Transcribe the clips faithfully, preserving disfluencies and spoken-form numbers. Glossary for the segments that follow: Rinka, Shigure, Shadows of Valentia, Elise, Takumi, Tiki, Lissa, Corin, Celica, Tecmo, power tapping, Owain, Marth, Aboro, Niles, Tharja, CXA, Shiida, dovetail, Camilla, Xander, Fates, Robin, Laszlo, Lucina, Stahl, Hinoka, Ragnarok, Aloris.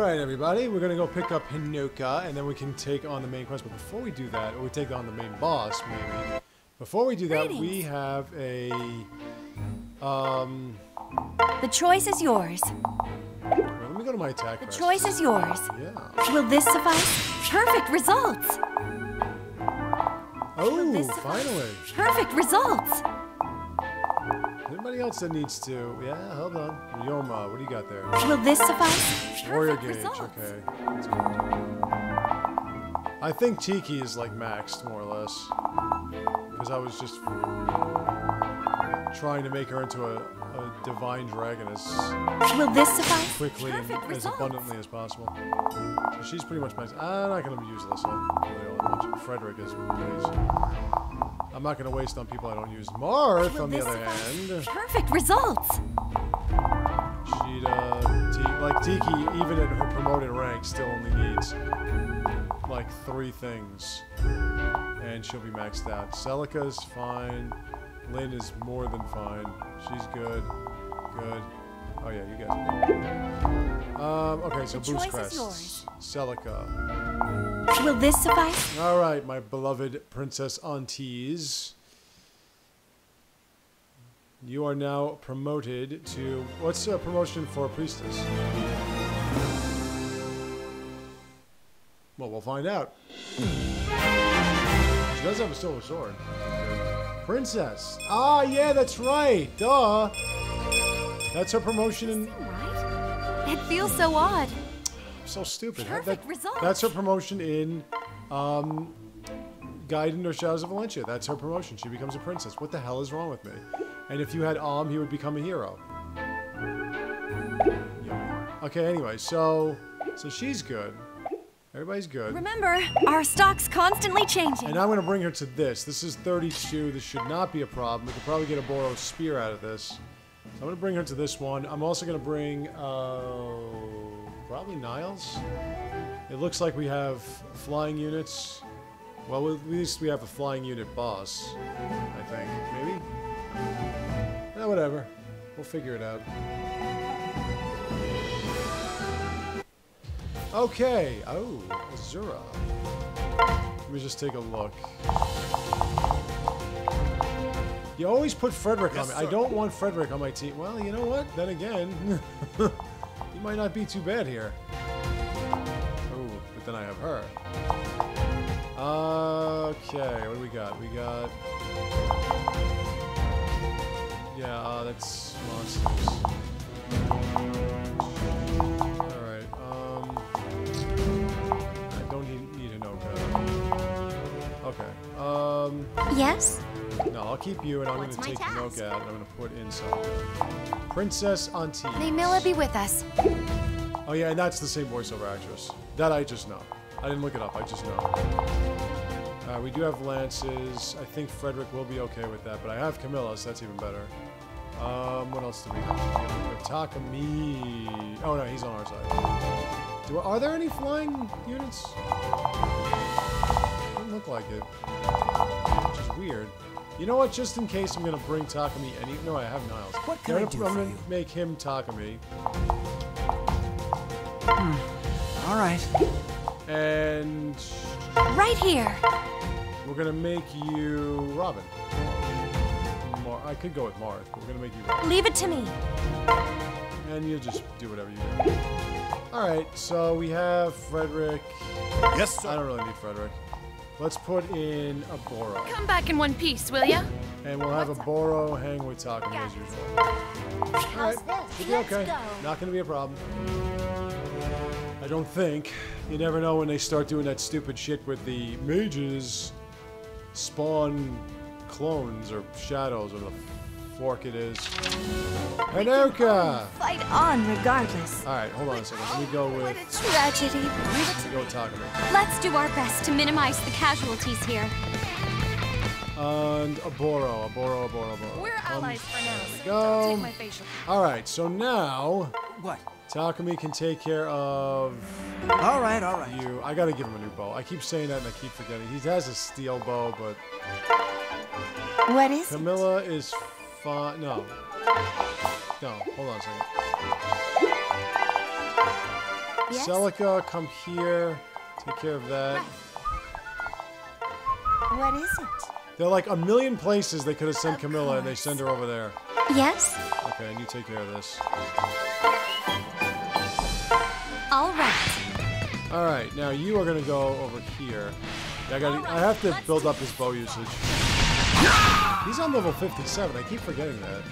Alright everybody, we're gonna go pick up Hinoka and then we can take on the main quest. But before we do that, or we take on the main boss maybe. Before we do that, Greetings. we have a... Um... The choice is yours. Wait, let me go to my attack. The first. choice is yours. Yeah. Will this suffice? Perfect results! Oh, finally! Perfect results! Anybody else that needs to... Yeah, hold on. Ryoma, what do you got there? Will this suffice? Warrior Perfect gauge, results. okay. That's good. I think Tiki is like maxed, more or less. Because I was just... trying to make her into a, a divine dragon as Will this suffice? quickly Perfect and results. as abundantly as possible. So she's pretty much maxed. I'm not going to use Lissa. Really Frederick is please. I'm not going to waste on people I don't use. Marth, on the other hand... Perfect results! Shiida... T like, Tiki, even at her promoted rank, still only needs, like, three things. And she'll be maxed out. Celica's fine. Lynn is more than fine. She's good. Good. Oh, yeah, you guys are good. Um, okay, so Boost Crest. Celica. Will this suffice? Alright, my beloved princess aunties. You are now promoted to... What's a promotion for a priestess? Well, we'll find out. She does have a silver sword. Princess! Ah, yeah, that's right! Duh! That's her promotion in... Right? That feels so odd. So stupid. Perfect result. That's her promotion in um, Gaiden or Shadows of Valentia. That's her promotion. She becomes a princess. What the hell is wrong with me? And if you had Om, he would become a hero. Yeah. Okay, anyway, so so she's good. Everybody's good. Remember, our stock's constantly changing. And I'm going to bring her to this. This is thirty-two. This should not be a problem. We could probably get a Aboro spear out of this. So I'm going to bring her to this one. I'm also going to bring... Uh, Probably Niles. It looks like we have flying units. Well, at least we have a flying unit boss, I think. Maybe? Eh, whatever. We'll figure it out. Okay. Oh, Azura. Let me just take a look. You always put Frederick yes, on me. Sir. I don't want Frederick on my team. Well, you know what? Then again... Might not be too bad here. Oh, but then I have her. Okay, what do we got? We got... Yeah, uh, that's monsters. Alright, um... I don't need, need Hinoka. Okay, um... Yes? No, I'll keep you, and I'm going to take Hinoka out, and I'm going to put in some... Princess Auntie. May Mila be with us. Oh yeah, and that's the same voiceover actress. That I just know. I didn't look it up, I just know. Uh, we do have lances. I think Frederick will be okay with that, but I have Camilla, so that's even better. Um, what else do we have? We have Takumi. Oh no, he's on our side. Do, are there any flying units? Doesn't look like it. Which is weird. You know what? Just in case, I'm gonna bring Takumi. Any? No, I have Niles. What can I do for you? I'm gonna make him Takumi. Hmm. All right. And right here. We're gonna make you Robin. Mar I could go with Marth. We're gonna make you Robin. Leave it to me. And you just do whatever you do. All right. So we have Frederick. Yes, sir. I don't really need Frederick. Let's put in Aboro. Come back in one piece, will ya? And we'll have Aboro hang with Takumi as usual. Alright, should be okay. Go. Not gonna be a problem. I don't think. You never know when they start doing that stupid shit with the mages spawn clones or shadows or the fork it is. Hinoka! Fight on regardless. Alright, hold on a second. Let me go with... What a tragedy. Let me go with Takumi. Let's do our best to minimize the casualties here. And Aboro, Aboro, Aboro, Aboro. We're allies for now. There we go. Take my facial. Alright, so now... What? Takumi can take care of... Alright, alright. You. I gotta give him a new bow. I keep saying that and I keep forgetting. He has a steel bow, but... What is Camilla it? is... Uh, no. No, hold on a second. Yes, Yes? Celica, come here. Take care of that. What is it? There are like a million places they could have sent Camilla, and they send her over there. Yes? Okay, and you take care of this. All right. All right, now you are gonna go over here. I gotta, right, I have to build up his bow usage. He's on level fifty-seven. I keep forgetting that.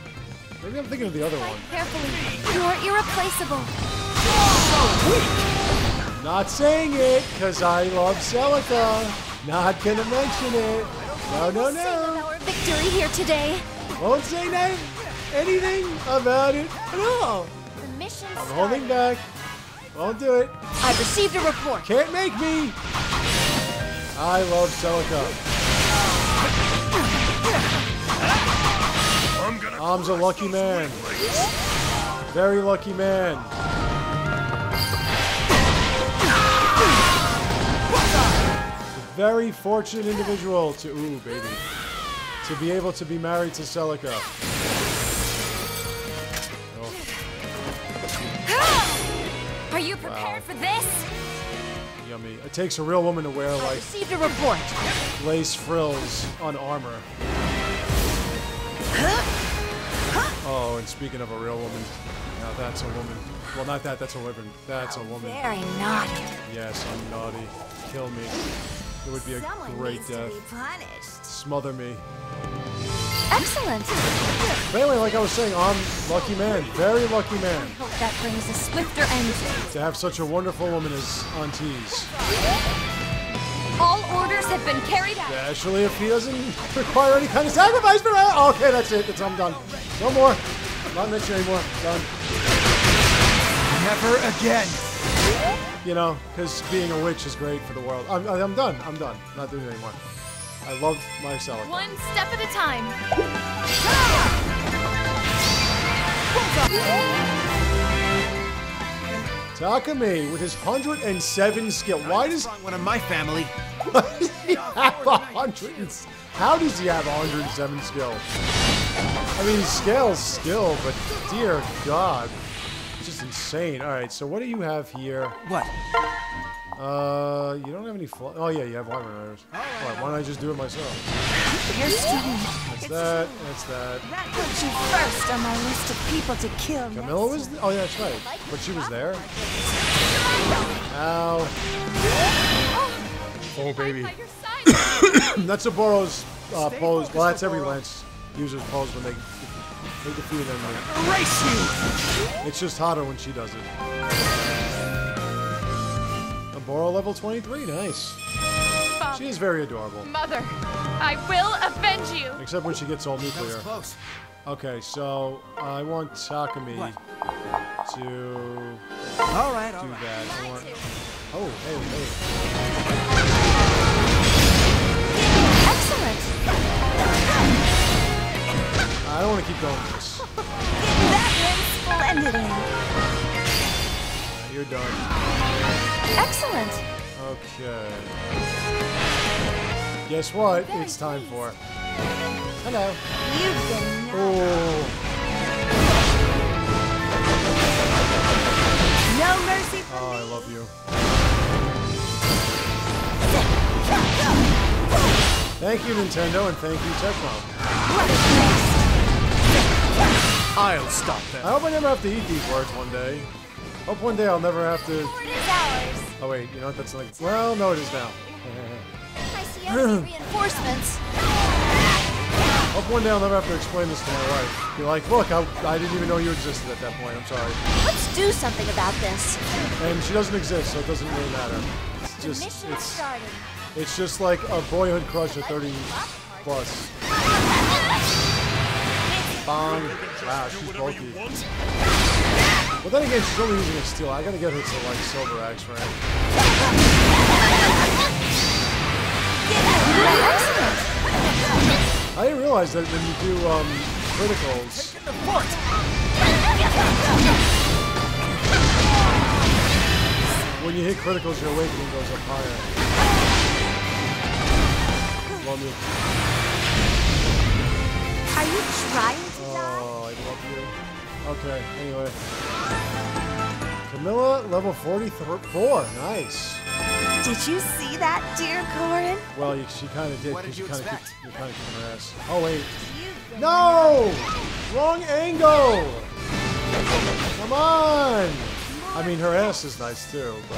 Maybe I'm thinking of the other one. Carefully, you're irreplaceable. So weak. Not saying it, cause I love Celica. Not gonna mention it. No, no, no. Our victory here today. Won't say name, anything about it at all. The mission. I'm holding back. Won't do it. I received a report. Can't make me. I love Celica. I'm gonna Om's a lucky man. Very lucky man. A very fortunate individual to ooh baby to be able to be married to Celica. Oh. Are you prepared wow. for this? Yummy. It takes a real woman to wear like received a report. Lace frills on armor. Oh, and speaking of a real woman, now that's a woman. Well, not that. That's a woman. That's a woman. Very naughty. Yes, I'm naughty. Kill me. It would be a Someone great death. Smother me. Excellent. But anyway, like I was saying, I'm lucky man, very lucky man. I hope that brings a swifter end. To have such a wonderful woman as Auntie's. All orders have been carried out. Actually, if he doesn't require any kind of sacrifice, but I, okay, that's it. That's I'm done. No more. I'm not mentioning anymore. Done. Never again. You know, because being a witch is great for the world. I'm, I'm done. I'm done. I'm not doing it anymore. I love myself. One step at a time. Takumi with his one hundred and seven skill. Why does one of my family? Why does he have a hundred? How does he have one hundred and seven skill? I mean, he scales skill, but dear God, it's just insane. All right, so what do you have here? What? Uh, you don't have any fly. Oh yeah, you have wire runners. Why, why don't I just do it myself? You're strong. That's that. That's that. That puts you first on my list of people to kill. Camilla was. Th oh yeah, that's right. But she was there. Ow. Oh baby. That's Aboro's uh, pose. Well, that's every Lance user's pose when they they defeat them. Erase you. It's just hotter when she does it. Aboro level twenty-three, nice. Father, she is very adorable. Mother, I will avenge you. Except when she gets all nuclear. That was close. Okay, so I want Takumi what? to all right, do all right. that. I want... Oh, hey, hey. Excellent. I don't want to keep going with this. That went splendidly. You're done. Excellent. Okay. Guess what? Very it's time pleased. for. Hello. You've been. Oh. No mercy for oh, me. I love you. Thank you, Nintendo, and thank you, Tecmo. I'll stop that. I hope I never have to eat these words one day. Hope one day I'll never have to. Oh wait, you know what? That's like. Well, no, it is now. I see any reinforcements. Hope one day I'll never have to explain this to my wife. Be like, look, I, I didn't even know you existed at that point. I'm sorry. Let's do something about this. And she doesn't exist, so it doesn't really matter. It's just, it's, it's just like a boyhood crush at thirty plus. Bong. Wow, she's bulky. But then again, she's only using a steel. I gotta get her to like silver axe, right? I didn't realize that when you do um, criticals. When you hit criticals, your awakening goes up higher. Love you. Are you trying to die? Oh, I love you. Okay, anyway. Camilla, level forty-four. Nice. Did you see that, dear Corin? Well, you, she kind of did. What did you expect? Keep, you're kind of kicking her ass. Oh, wait. No! Wrong angle! Come on! I mean, her ass is nice, too, but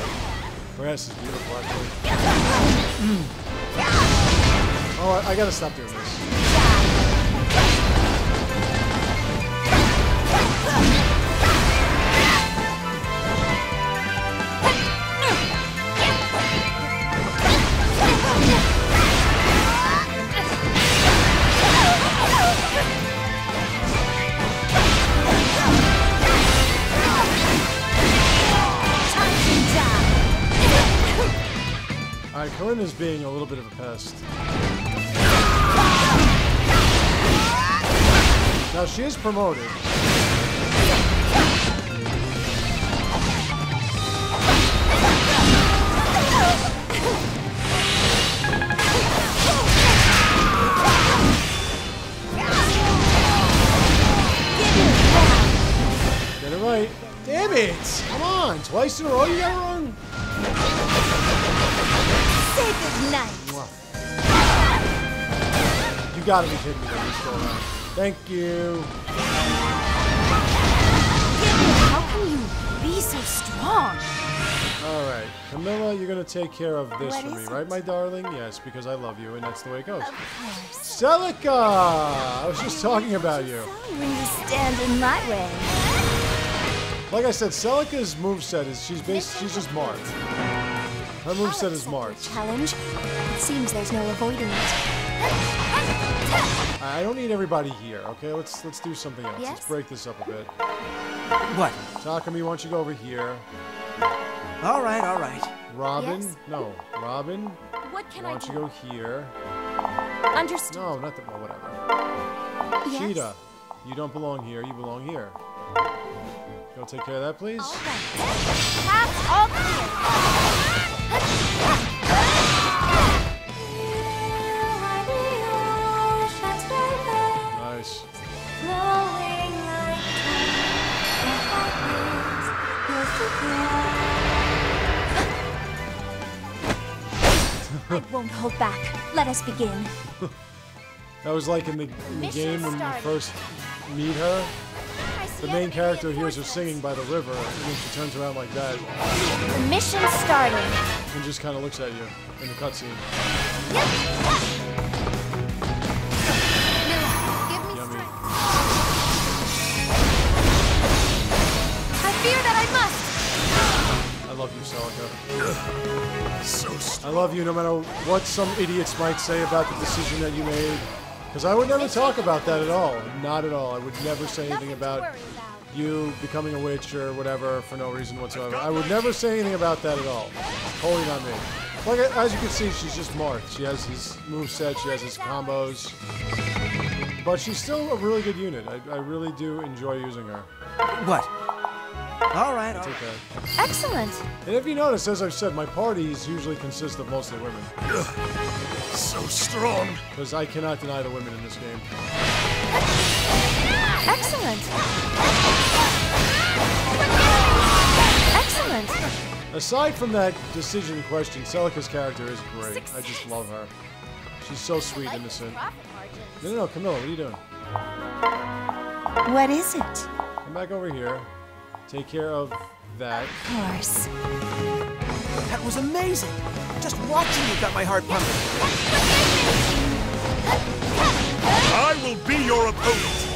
her ass is beautiful, actually. Oh, I, I gotta stop doing this. Alright, Corin is being a little bit of a pest. Now she is promoted. Get it right. Damn it! Come on! Twice in a row you got it wrong? Say good night. You gotta be kidding me when you still around. Thank you. How can you be so strong? Alright, Camilla, you're gonna take care of this what for me, it? Right, my darling? Yes, because I love you and that's the way it goes. Celica! I was just talking about you. When you stand in my way. Like I said, Celica's moveset is she's based she's just Marth. Her moveset is Marth. Challenge. It seems there's no avoiding it. I don't need everybody here, okay? Let's let's do something else. Yes? Let's break this up a bit. What? Takumi, why don't you go over here? All right, all right. Robin? Yes? No, Robin. What can why don't I do? You go here? Understood. No, not the. Well, whatever. Yes? Shiida, you don't belong here. You belong here. Go take care of that, please. All right. Nice. I won't hold back. Let us begin. That was like in the, in the game when you first meet her. The main character hears her singing by the river, and then she turns around like that. The mission started. And just kind of looks at you in the cutscene. Yep. Give me Yummy. I fear that I must. I love you, Celica. So strong. I love you, no matter what some idiots might say about the decision that you made. Because I would never talk about that at all. Not at all. I would never say anything about you becoming a witch or whatever for no reason whatsoever. I would never say anything about that at all. Totally not me. Like, as you can see, she's just Marth. She has his moveset, she has his combos. But she's still a really good unit. I, I really do enjoy using her. What? Alright, alright. Okay. Excellent. And if you notice, as I've said, my parties usually consist of mostly women. So strong. Because I cannot deny the women in this game. Excellent. Excellent. Aside from that decision question, Celica's character is great. Success. I just love her. She's so sweet and innocent. No, no, no, Camilla, what are you doing? What is it? Come back over here. Take care of that. Of course. That was amazing. Just watching you got my heart pumping. I will be your opponent.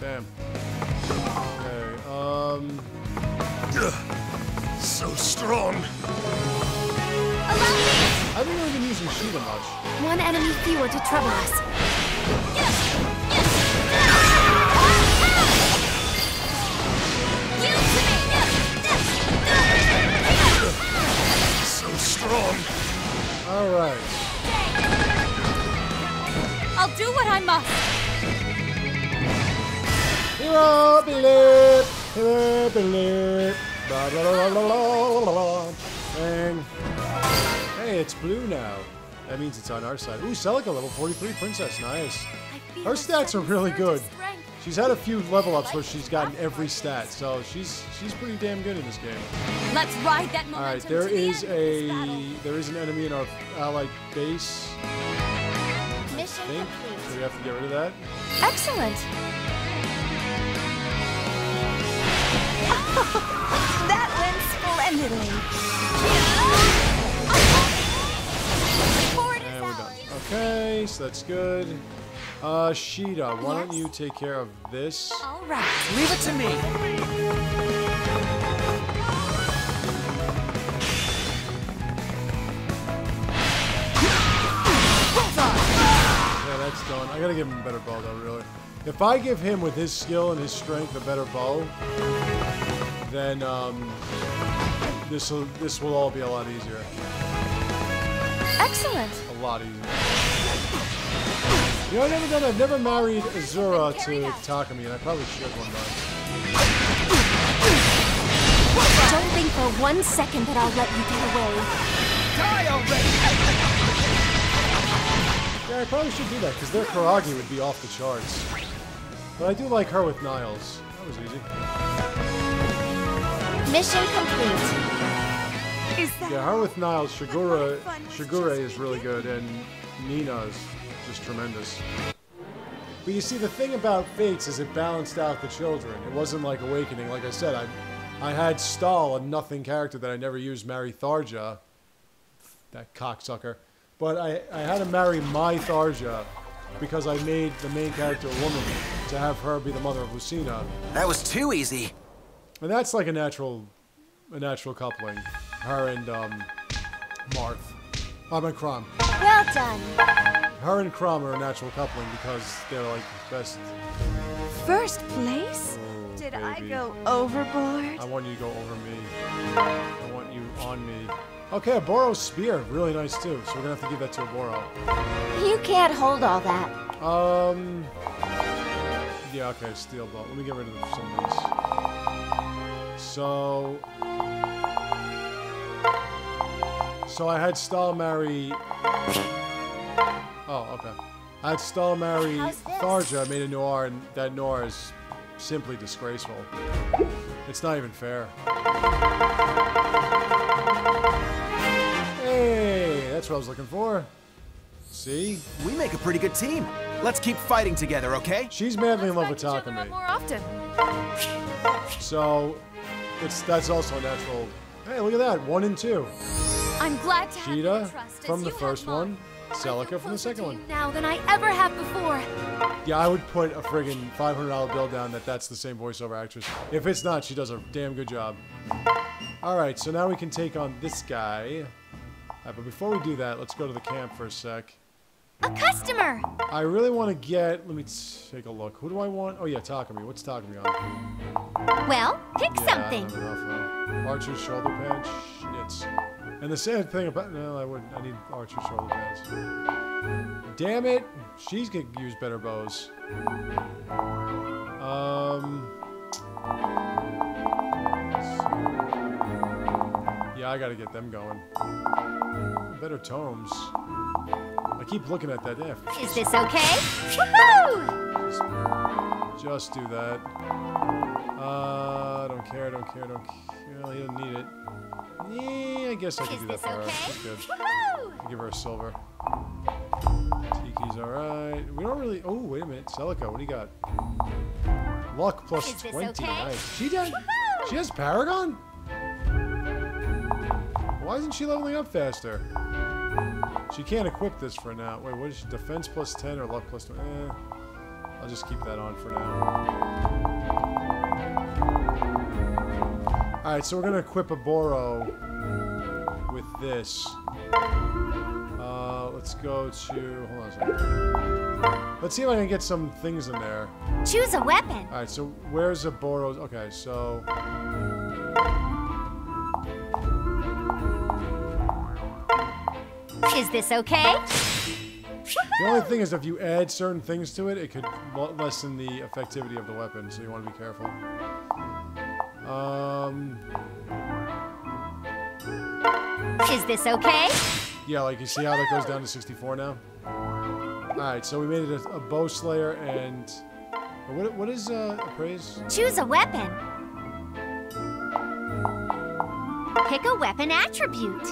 Bam. Okay. Um. So strong. I haven't really been using Shiida much. One enemy fewer to trouble us. So strong. All right. I'll do what I must. Hero, believe, hero, believe. La la la la la la la. Bang. Hey, it's blue now. That means it's on our side. Ooh, Celica level forty-three princess. Nice. Her stats are really good. She's had a few level ups where she's gotten every stat, so she's she's pretty damn good in this game. Let's ride that momentum. All right, there is a there is an enemy in our allied base. Mission complete. So we have to get rid of that. Excellent. That went splendidly. And we're done. Okay, so that's good. Uh, Shiida, why don't you take care of this? All right, leave it to me. Yeah, that's done. I gotta give him a better bow, though. Really, if I give him with his skill and his strength a better bow, then um, this will this will all be a lot easier. Excellent. A lot easier. You know, I've never done. I've never married Azura to Takumi, and I probably should one day. Don't think for one second that I'll let you get away. Die already! Yeah, I probably should do that because their Karagi would be off the charts. But I do like her with Niles. That was easy. Mission complete. Is that yeah, her with Niles. Shigure, Shigure is really good, and Nina's. Just tremendous. But you see, the thing about Fates is it balanced out the children. It wasn't like Awakening. Like I said, I I had Stahl, a nothing character that I never used, marry Tharja. That cocksucker. But I, I had to marry my Tharja because I made the main character a woman to have her be the mother of Lucina. That was too easy. And that's like a natural a natural coupling. Her and um Marth. I'm a Chrom. Well done. Her and Chrom are a natural coupling because they're like best. First place? Oh, Did baby. I go overboard? I want you to go over me. I want you on me. Okay, Aboro's spear, really nice too. So we're gonna have to give that to Aboro. You can't hold all that. Um. Yeah. Okay. Steel bolt. Let me get rid of some of these. So. So I had Stahl marry. Oh, okay. I had Stahl marry Tharja, made a Nohr, and that Nohr is simply disgraceful. It's not even fair. Hey, that's what I was looking for. See? We make a pretty good team. Let's keep fighting together, okay? She's madly in love with Takumi. More often. So, it's that's also a natural. Hey, look at that. One and two. I'm glad to have your trust from the first one. Celica from the second one. Now than I ever have before. Yeah, I would put a friggin' five hundred dollar bill down that that's the same voiceover actress. If it's not, she does a damn good job. All right, so now we can take on this guy. Right, but before we do that, let's go to the camp for a sec. A customer. I really want to get. Let me take a look. Who do I want? Oh yeah, Takumi. What's Takumi on? Well, pick yeah, something. Archer's shoulder patch. It's. And the sad thing about no, I wouldn't. I need Archer's shoulder pads. Damn it, she's gonna use better bows. Um. Yeah, I gotta get them going. Better tomes. I keep looking at that. Yeah. Is this okay? Woohoo! Just do that. Uh, don't care. Don't care. Don't care. Well, he doesn't need it. Yeah, I guess I can do that for her. She's good. I'll give her a silver. Tiki's alright. We don't really. Oh, wait a minute. Celica, what do you got? Luck plus twenty. Okay? Nice. She does. She has Paragon? Why isn't she leveling up faster? She can't equip this for now. Wait, what is she? Defense plus ten or luck plus twenty? Eh, I'll just keep that on for now. Alright, so we're gonna equip Aboro with this. Uh, let's go to. Hold on a second. Let's see if I can get some things in there. Choose a weapon! Alright, so where's Aboro's. Okay, so. Is this okay? The only thing is, if you add certain things to it, it could lessen the effectivity of the weapon, so you wanna be careful. Um. Is this okay? Yeah, like you see how that goes down to sixty-four now? Alright, so we made it a, a bow slayer and... What, what is uh, appraise? Choose a weapon. Pick a weapon attribute.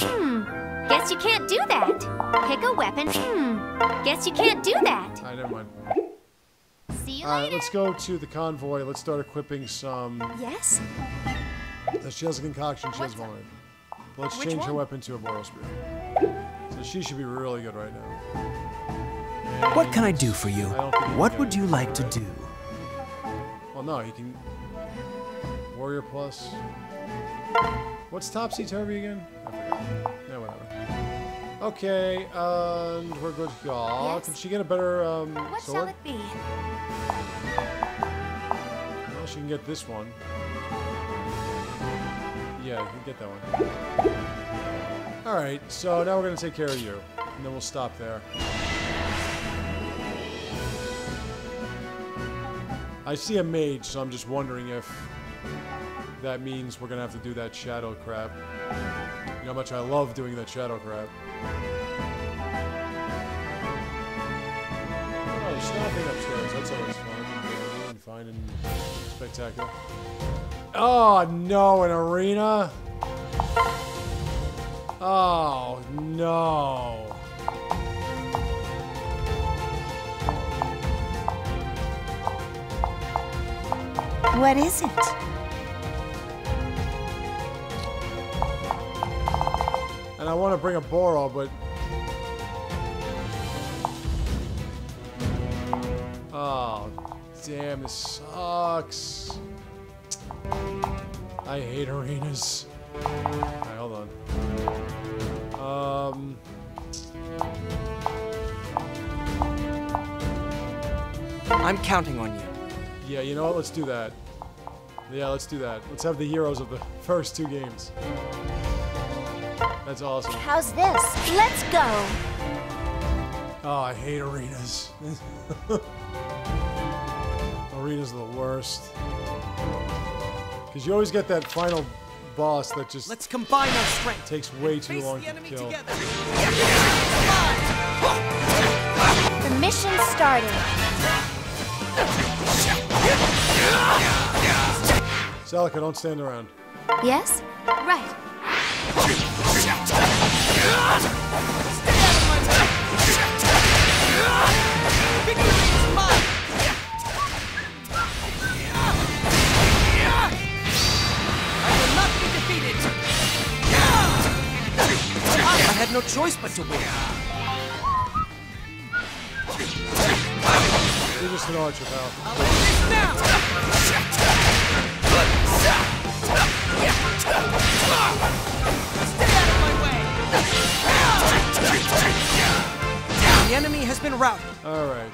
Hmm. Guess you can't do that. Pick a weapon. Hmm. Guess you can't do that. Alright, never mind. See you Alright, later. Let's go to the convoy. Let's start equipping some... Yes? She has a concoction. She has vulnerable. Let's Which change one? her weapon to a Boros Spear. So she should be really good right now. And what can I do for you? What would you like to do? Well, no, you can... Warrior plus... What's topsy-turvy again? I forgot. Yeah, whatever. Okay, and we're good to go. Yes. Can she get a better um, what sword? What shall it be? Well, she can get this one. Yeah, you can get that one. Alright, so now we're going to take care of you. And then we'll stop there. I see a mage, so I'm just wondering if that means we're going to have to do that shadow crap. You know how much I love doing that shadow crap. Oh, there's nothing upstairs. That's always fun. And fine and spectacular. Oh, no, an arena? Oh, no. What is it? And I want to bring a Aboro, but... Oh, damn, this sucks. I hate arenas. Alright, hold on. Um, I'm counting on you. Yeah, you know what? Let's do that. Yeah, let's do that. Let's have the heroes of the first two games. That's awesome. How's this? Let's go. Oh, I hate arenas. Arenas are the worst. Because you always get that final boss that just Let's combine our strength. takes way and too long the enemy to kill. Together. The mission started. Celica, don't stand around. Yes? Right. Stay out of my way. I had no choice but to win. You're just an archer, pal. I'll let this down. Stay out of my way. The enemy has been routed. All right.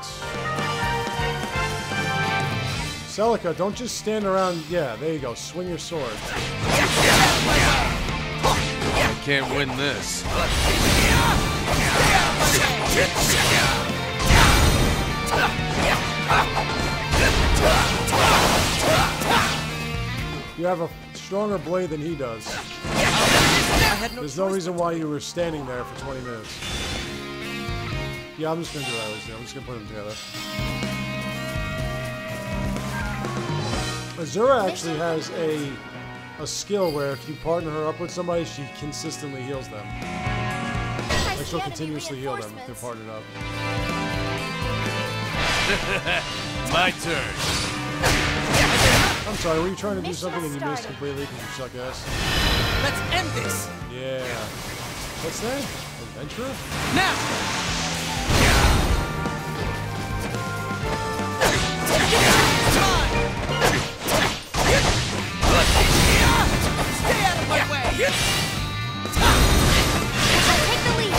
Celica, don't just stand around. Yeah, there you go. Swing your sword. I can't win this. You have a stronger blade than he does. There's no reason why you were standing there for twenty minutes. Yeah, I'm just gonna do what I was doing. I'm just gonna put them together. Azura actually has a A skill where if you partner her up with somebody, she consistently heals them. Like she'll continuously heal them if they're partnered up. My turn. I'm sorry, were you trying to do something and you missed completely because you suck ass? Let's end this! Yeah. What's that? Adventure? Now! Stay out of my yeah. way! Yeah. I'll take the lead!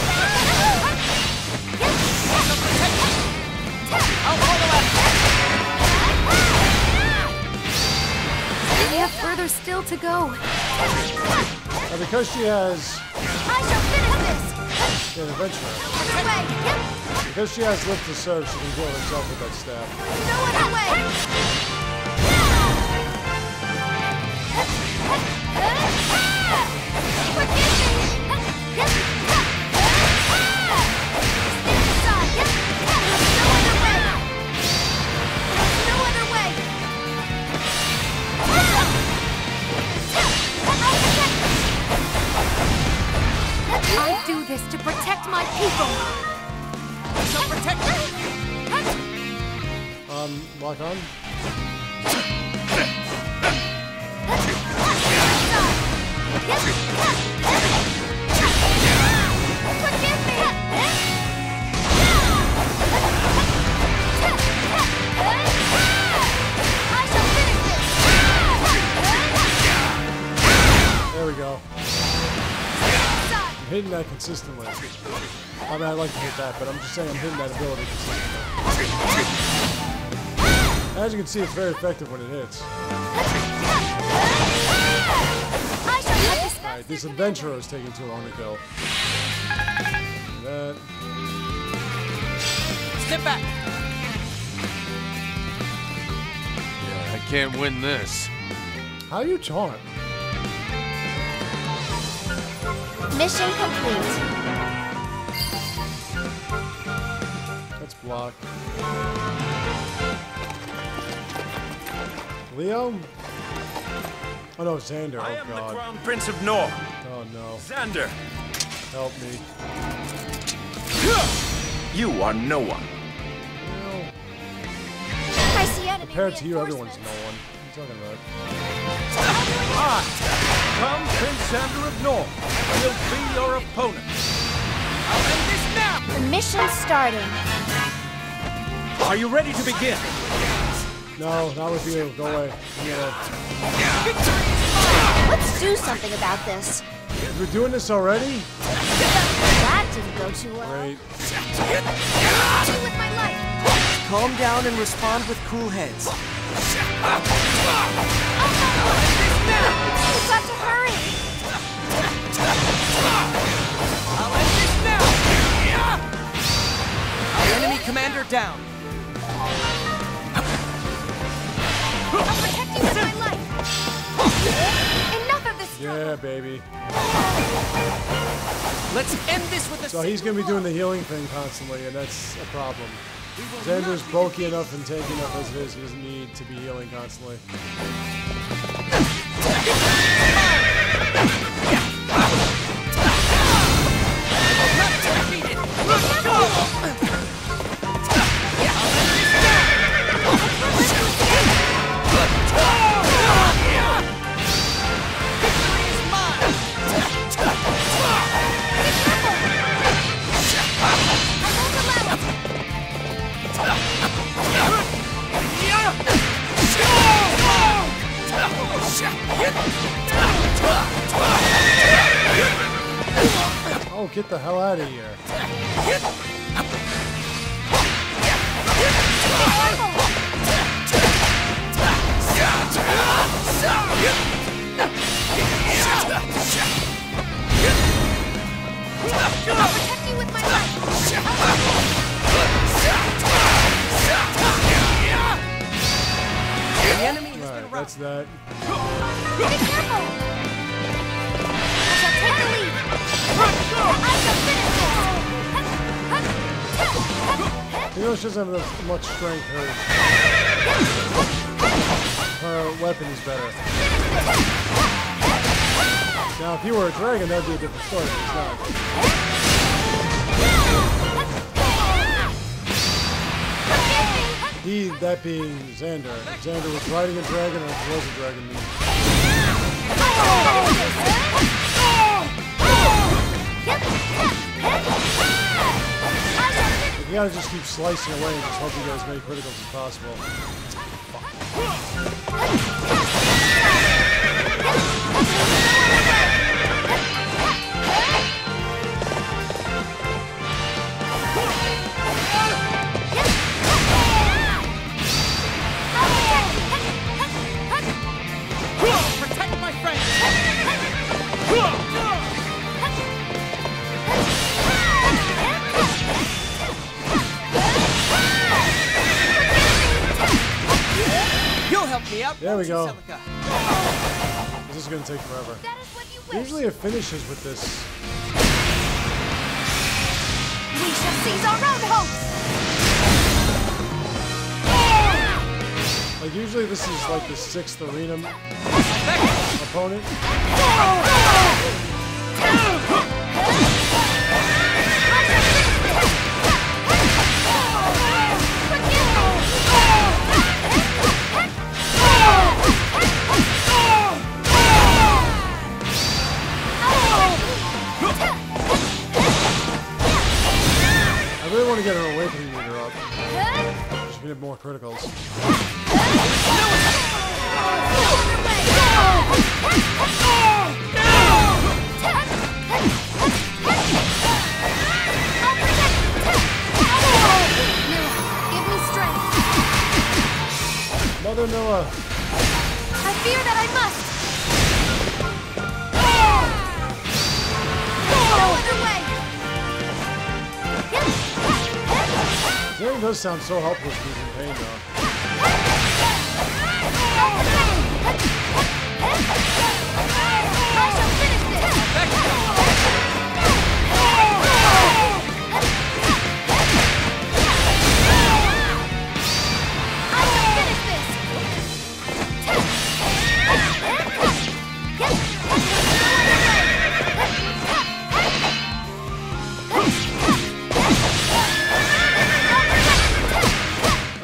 I'll follow up! We have further still to go. And because she has... I shall finish this! An adventure. Other way! Yep. Because she has lift to serve, she can heal herself with that staff. No other way! Forgive me! myself protected. Um, lock on. There we go. I'm hitting that consistently. I mean, I like to hit that, but I'm just saying I'm hitting that ability consistently. As you can see, it's very effective when it hits. Alright, this adventurer is taking too long to go. That. Step back! Yeah, I can't win this. How you taunt? Mission complete. Let's block. Leo? Oh no, Xander. Oh, I am God. The Crown Prince of Nohr. Oh no. Xander! Help me. You are no one. No. I see enemy. Compared to you, everyone's no one. What are you talking about? Ah! Come, Prince Xander of Nohr. Will be your opponent. I'll end this now! The mission starting. Are you ready to begin? No, not with you. Go away. Yeah. Let's do something about this. We're doing this already? That didn't go too well. Great. Calm down and respond with cool heads. We've got to hurry! I'll end this now! Our enemy commander down! I'll protect you with my life! Enough of this struggle! Yeah, baby. Let's end this with a So he's gonna be doing the healing thing constantly, and that's a problem. Xander's bulky enough and tanky enough as it is, he doesn't need to be healing constantly. Oh, get the hell out of here. I'll protect you with my life. The enemy has been robbed. That's that. Be careful! You know, she doesn't have much strength. Her, her weapon is better. Now, if you were a dragon, that'd be a different story. But it's not. He, that being Xander. Xander was riding a dragon, or was a dragon. You gotta just keep slicing away and just hope you get as many criticals as possible. Protect my friend! There we go. This is going to take forever. Usually it finishes with this. We shall seize our own hopes. Like usually this is like the sixth arena opponent. want to get her away from the meter up. She can get more criticals. Mother Noah! I fear that I must! No other way! It does sound so helpless using pain now. I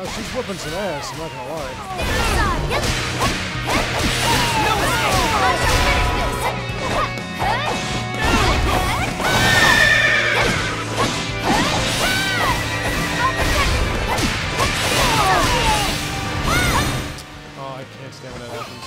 shall finish whooping some ass, I'm not gonna lie. Oh, I can't stand when that happens.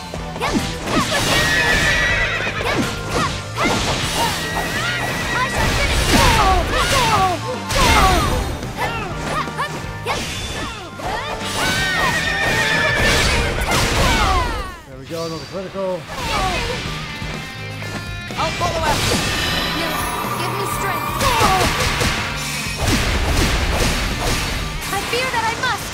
There we go, another critical. I'll follow after. No, give me strength. I fear that I must.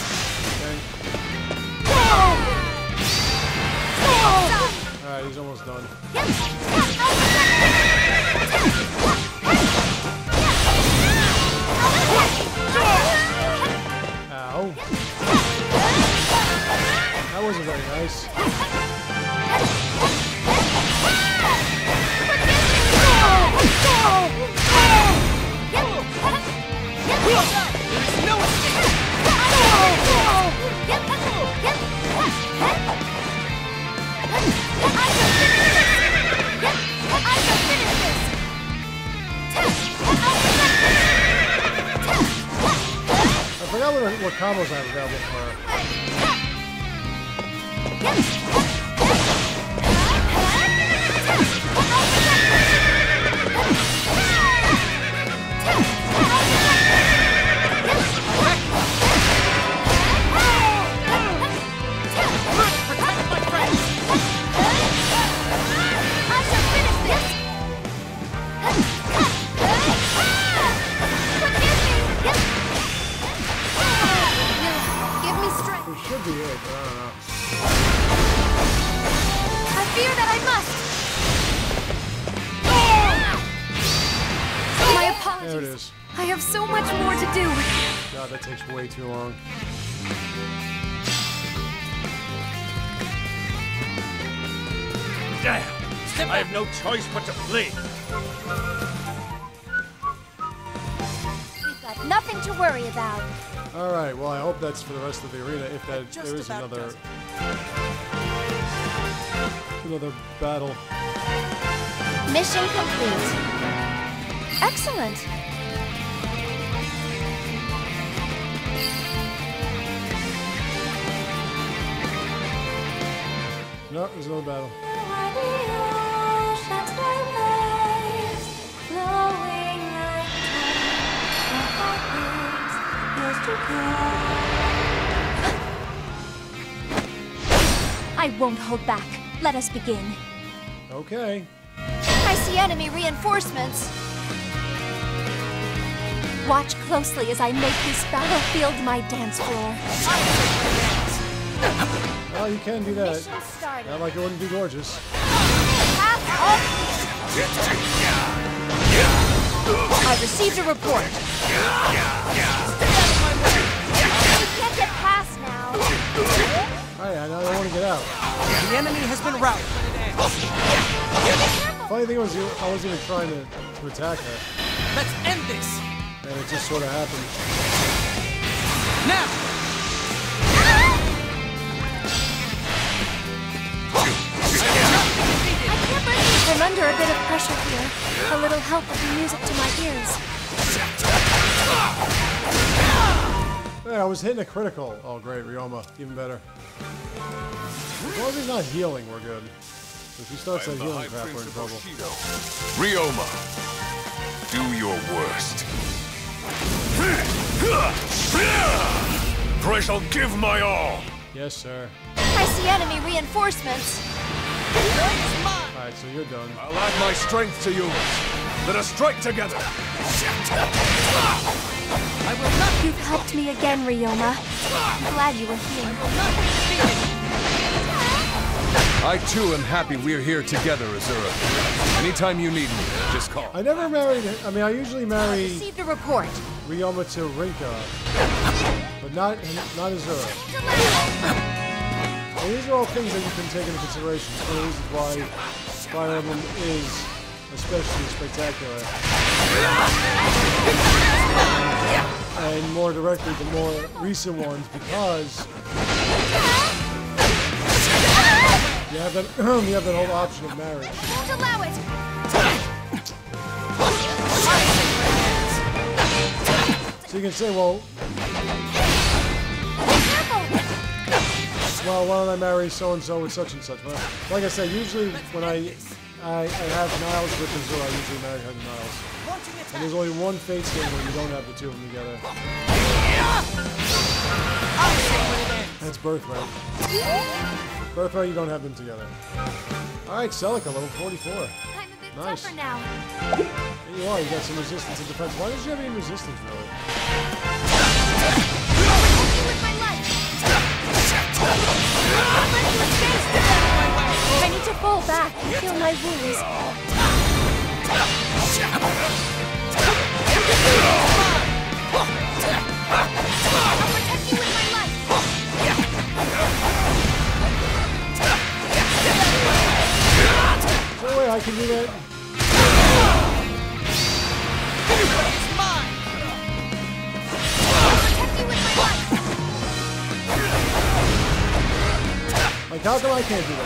Okay. Alright, he's almost done. Ow. That wasn't very nice. I forgot what, what combos I was grabbing for. Way too long. Damn! I have no choice but to flee. We've got nothing to worry about. All right. Well, I hope that's for the rest of the arena. If that just there is another doesn't. another battle. Mission complete. Excellent. No, there's no battle. I won't hold back. Let us begin. Okay. I see enemy reinforcements. Watch closely as I make this battlefield my dance floor. Well, you can do that. Not like it wouldn't be gorgeous. I received a report. Stay out of my way. You can't get past now. Alright, I don't want to get out. The enemy has been routed. Funny thing was, I wasn't even trying to, to attack her. Let's end this. And it just sort of happened. Now! I'm under a bit of pressure here. A little help with the music to my ears. I was hitting a critical. Oh, great. Ryoma. Even better. As long as he's not healing, we're good. If he starts that healing crap, we're in trouble. Ryoma, do your worst. For I shall give my all. Yes, sir. I see enemy reinforcements. Alright, so you're done. I'll add my strength to yours. Let us strike together. I will not be. You've helped me again, Ryoma. I'm glad you were here. I will not be defeated. I too am happy we're here together, Azura. Anytime you need me, just call. I never married. I mean, I usually marry. Received a report. Ryoma to Rinka, but not not Azura. And these are all things that you can take into consideration. It's one of the reasons why Fire Emblem is especially spectacular. And more directly, the more recent ones, because. You have that, you have that whole option of marriage. Don't allow it. So you can say, well, well, why don't I marry so-and-so with such-and-such? Well, like I said, usually when I, I, I have Niles with Azura, I usually marry her to Niles. And there's only one Fates game where you don't have the two of them together. That's Birthright. Birthright, you don't have them together. Alright, Celica, level forty-four. I'm a bit nice. Tougher now. There you are, you got some resistance and defense. Why did you have any resistance, really? I need to fall back and heal my wounds. Is there a way I can do that? It's mine. I'll protect you with my life. Like, how come I can't do that?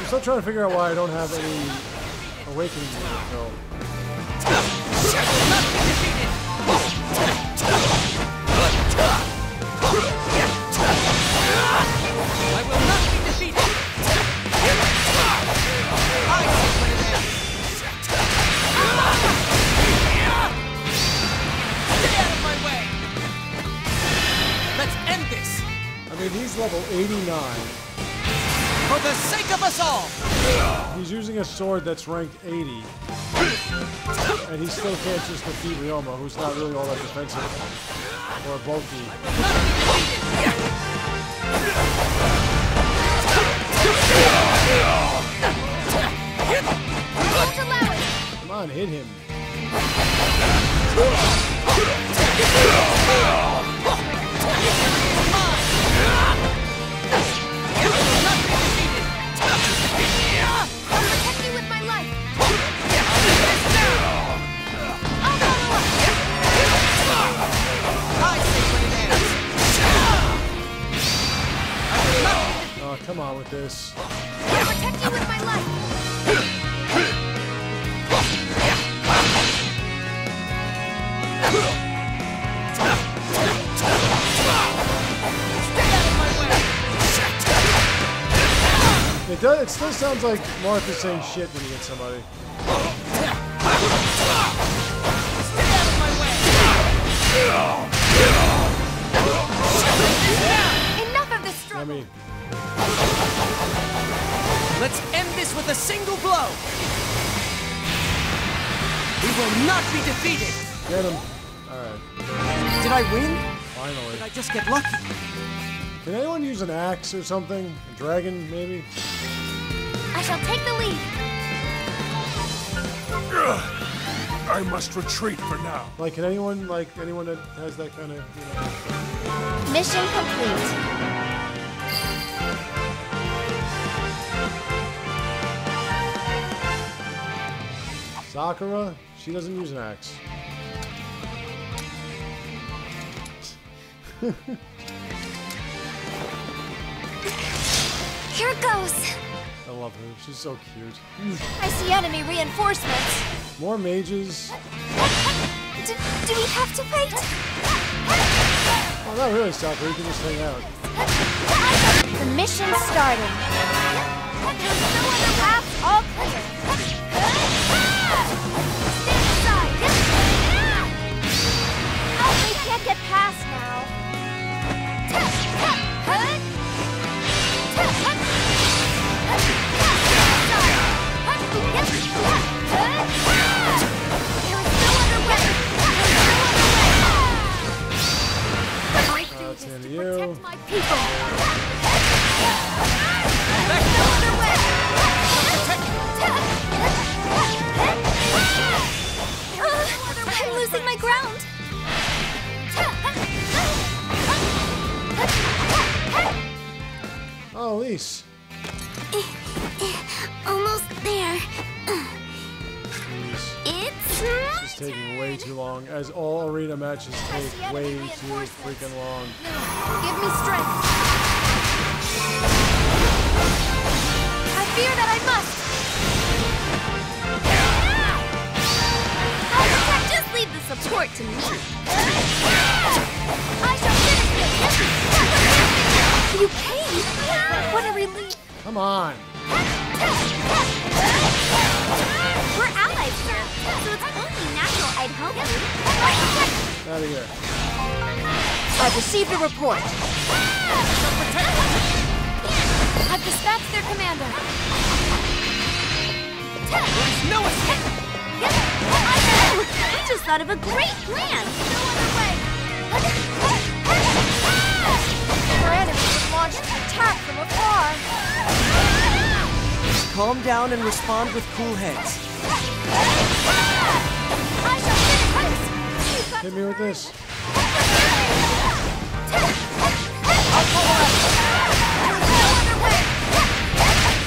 I'm still trying to figure out why I don't have any awakening though. I will not be defeated. I see what it is. Get out of my way. Let's end this. I mean, he's level eighty-nine. For the sake of us all. He's using a sword that's ranked eighty. And he still can't just defeat Ryoma, who's not really all that defensive or bulky. Come on, hit him. I'll protect you with my life. Oh, come on with this. I'll protect you with my life. Stay out of my way. It does. It still sounds like Marth is saying shit when he hits somebody. Stay out of my way. Enough of this struggle. I mean, let's end this with a single blow. We will not be defeated. Get him. Alright. Did I win? Finally. Did I just get lucky? Can anyone use an axe or something? A dragon, maybe? I shall take the lead. Ugh. I must retreat for now. Like, can anyone, like, anyone that has that kind of, you know... Mission complete. Sakura, she doesn't use an axe. close. I love her. She's so cute. I see enemy reinforcements. More mages. Do, do we have to fight? Well, not really, Sakura. You can just hang out. The mission starting. There's no other path. All clear. Stand aside. Oh, we can't get past now. You. Protect my people. Uh, I'm losing my ground. Oh, Elise. Almost there. Elise. It's not. Taking way too long, as all arena matches take way too freaking long. Give me strength. I fear that I must. I can't just leave the support to me. I shall finish this. You came. What a relief. Come on. We're allies now, so it's only natural I'd help you. Out of here. I've received a report. I've dispatched their commander. There's no escape. I just thought of a great plan. No other way. Our enemies have launched an attack from afar. Calm down and respond with cool heads. Hit me with this.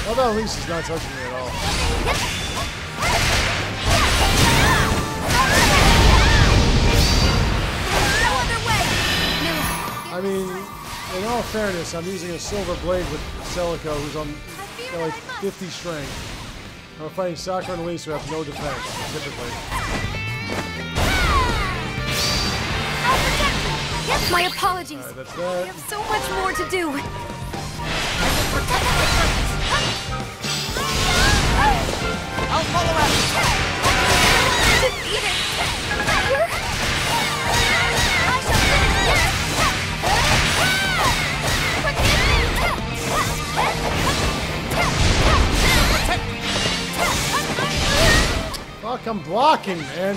Although Elise is not touching me at all. I mean, in all fairness, I'm using a silver blade with Celica, who's on... Got like fifty strength. We're fighting Sakura and Lisa, who have no defense, typically. My apologies. Right, that's that. We have so much more to do. I'll follow up. Defeated. I shall finish this. Forgive me. Fuck, I'm blocking, man. I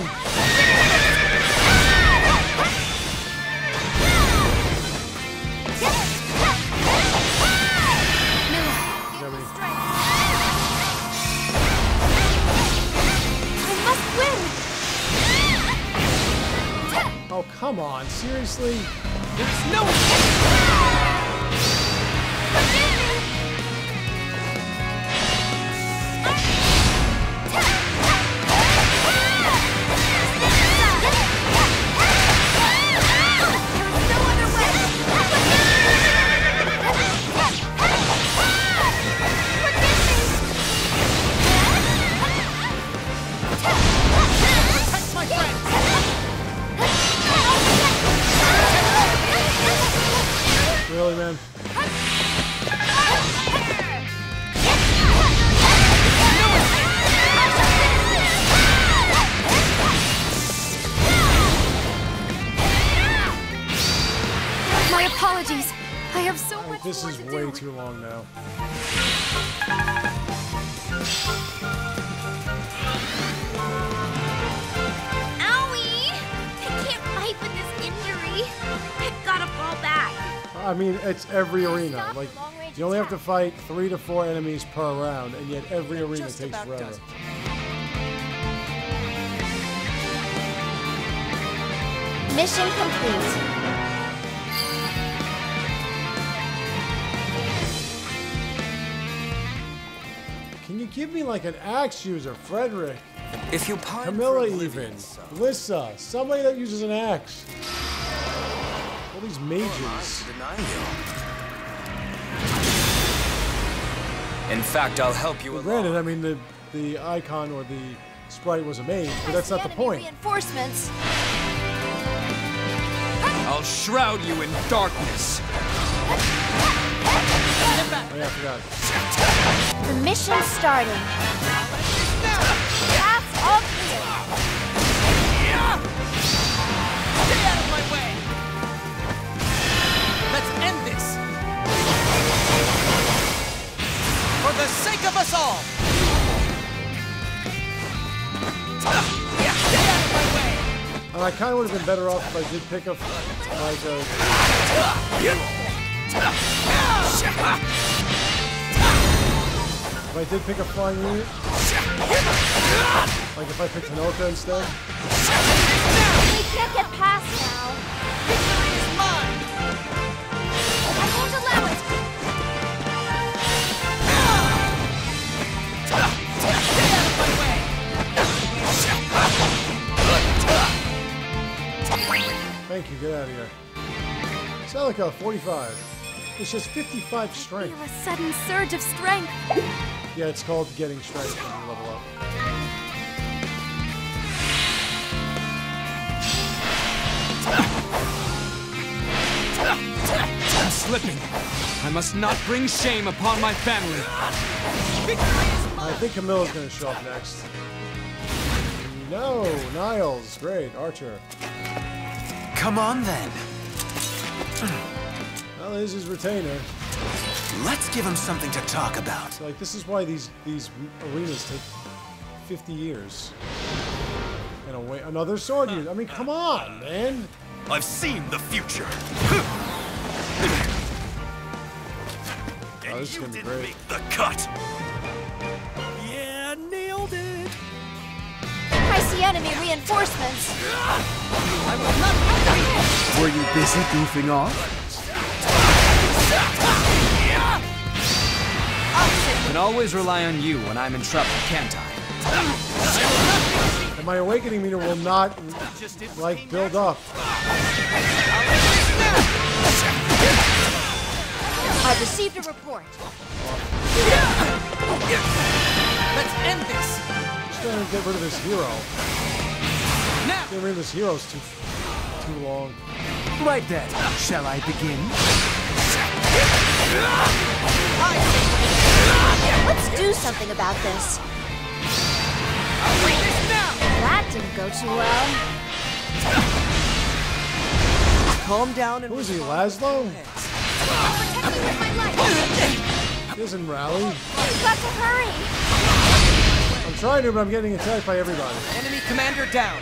must win. Oh, come on, seriously? There's no escape. Really, man. My apologies. I have so much. This is way too long now. Owie! I can't fight with this injury. I've got to fall back. I mean, it's every arena. Like, you only have to fight three to four enemies per round, and yet every arena takes forever. Mission complete. Can you give me like an axe user, Frederick? If you Camilla, even Lissa, somebody that uses an axe. All these mages. Oh, In fact, I'll help you. Well, granted, I mean the the icon or the sprite was a mage, but that's not the point. Reinforcements. I'll shroud you in darkness. Oh, yeah, I forgot. The mission's starting. Pass up here. Stay out of my way. Let's end this. For the sake of us all. Stay out of my way. And I kind of would have been better off if I did pick up like a. If I did pick a flying unit, like if I picked Hinoka instead. We can't get past now. Victory is mine. I won't allow it. Get out of my way. Thank you. Get out of here. Celica, forty-five. It's just fifty-five strength. I feel a sudden surge of strength. Yeah, it's called getting strength when you level up. I'm slipping. I must not bring shame upon my family. I think Camilla's gonna show up next. No, Niles, great, Archer. Come on then. Well, this is retainer. Let's give him something to talk about. So, like, this is why these these arenas take fifty years. And away another sword use. I mean, come on, man. I've seen the future. And oh, this you is didn't great. Make the cut. Yeah, nailed it. I see enemy reinforcements. I will not have. Were you busy goofing off? I can always rely on you when I'm in trouble, can't I? And my awakening meter will not, like, build up. I received a report. Let's end this. I'm just trying to get rid of this hero. Getting rid of this hero is too, too long. Right then, shall I begin? Let's do something about this. That didn't go too well. Calm down and. Who is he, Laszlo? He doesn't rally. We've got to hurry. I'm trying to, but I'm getting attacked by everybody. Enemy commander down.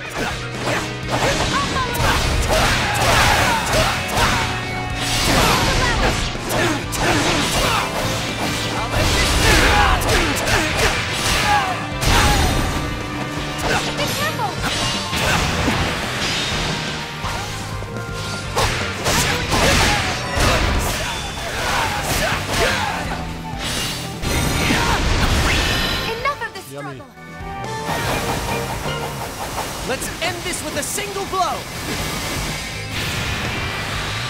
Let's end this with a single blow.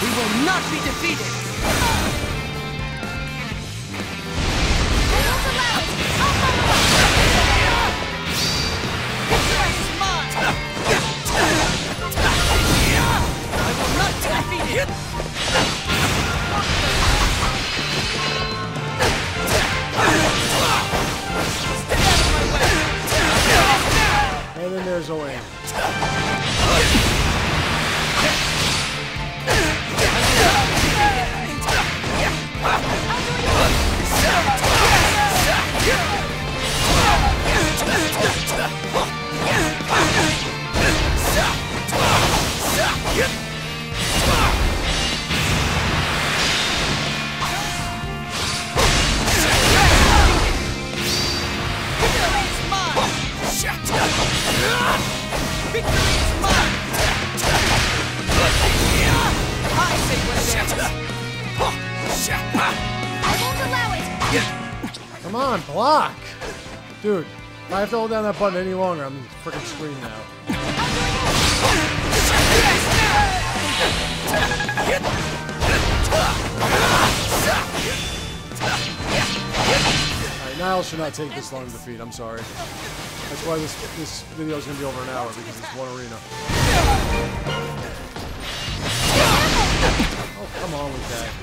We will not be defeated. I won't allow it. I'll follow up. Victory is mine. I will not be defeated. Stay out of my way. And then there's Owain. Come on, block! Dude, if I have to hold down that button any longer, I'm freaking screaming now. Niles should not take this long to defeat. I'm sorry. That's why this this video is gonna be over an hour, because it's one arena. Oh, come on with that.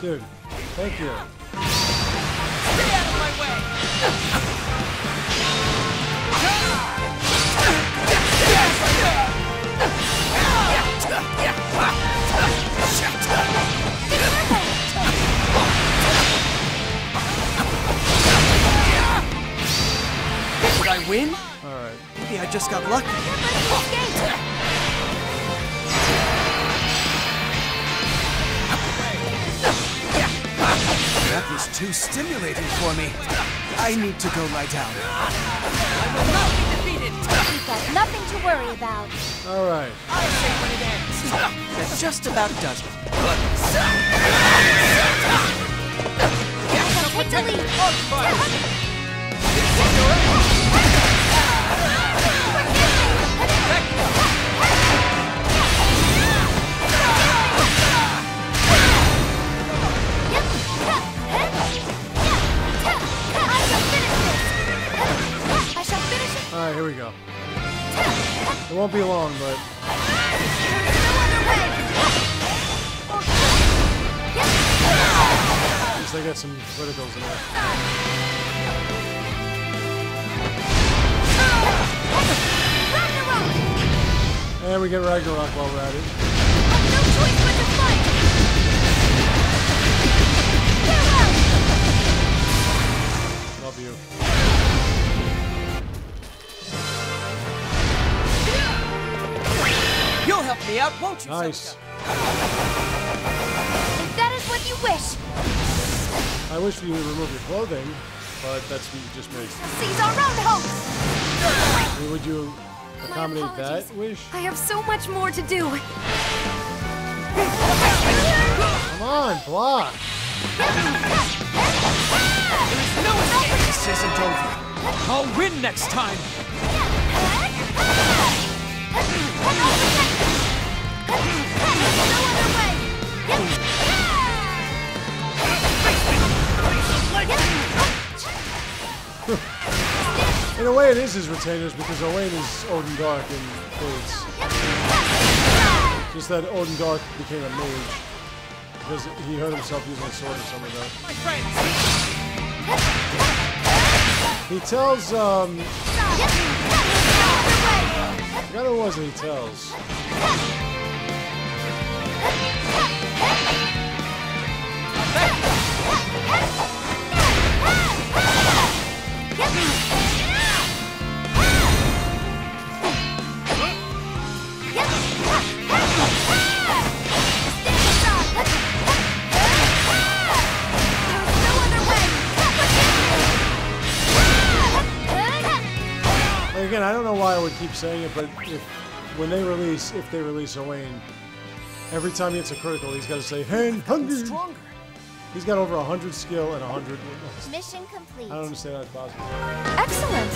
Dude, thank you. Stay out of my way! Did I win? Alright. Maybe I just got lucky. That was too stimulating for me. I need to go lie down. I will not be defeated. We've got nothing to worry about. All right. I'll say when it ends. That just about does it. Take the lead. Forget me. Alright, here we go. It won't be long, but... at least I got some verticals in there. And we get Ragnarok while we're at it. No choice but to fight! Farewell! Love you. You'll help me out, won't you? Nice. If that is what you wish. I wish you would remove your clothing, but that's what you just made. Seize our own hopes. Would you accommodate that wish? I have so much more to do. Come on, block. There's no escape. This isn't over. I'll win next time. In a way, it is his retainers, because Owain is Odin Dark in Blades. Just that Odin Dark became a mage because he hurt himself using a sword or something like that. He tells um. I forgot who it was that he tells. Again, I don't know why I would keep saying it, but if, when they release, if they release Owain, every time he hits a critical, he's got to say, hey, hungry! He's got over one hundred skill and one hundred... Mission complete. I don't understand how it's possible. Excellent!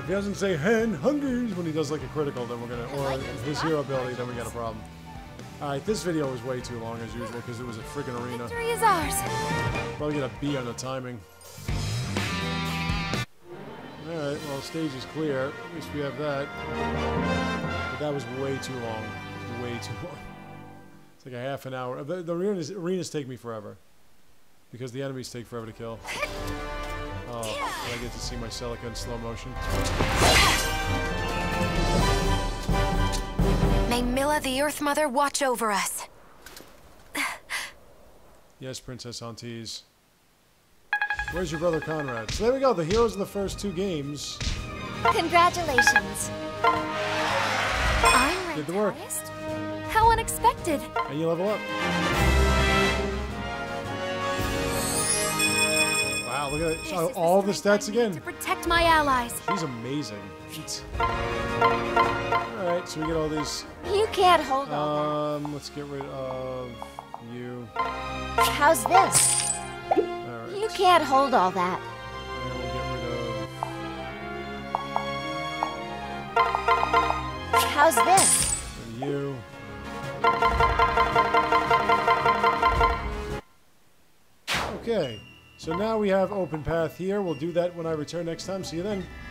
If he doesn't say, hey, hungry, when he does like a critical, then we're going to... Or like his hero ability, then we got a problem. Alright, this video was way too long as usual, because it was a freaking arena. Victory is ours! Probably get a B on the timing. Alright, well, stage is clear. At least we have that. But that was way too long. Way too long. It's like a half an hour. The, the arenas, arenas take me forever. Because the enemies take forever to kill. Oh, I get to see my Celica in slow motion. May Mila, the Earth Mother, watch over us. Yes, Princess Aunties. Where's your brother Conrad? So there we go, the heroes of the first two games. Congratulations. I'm Did the work. Highest? How unexpected. And you level up. Wow, look at that. All the stats again. To protect my allies. She's amazing. Alright, so we get all these. You can't hold on. Um, over. Let's get rid of you. How's this? You can't hold all that. And we'll get rid of How's this? For you. Okay, so now we have open path here. We'll do that when I return next time. See you then.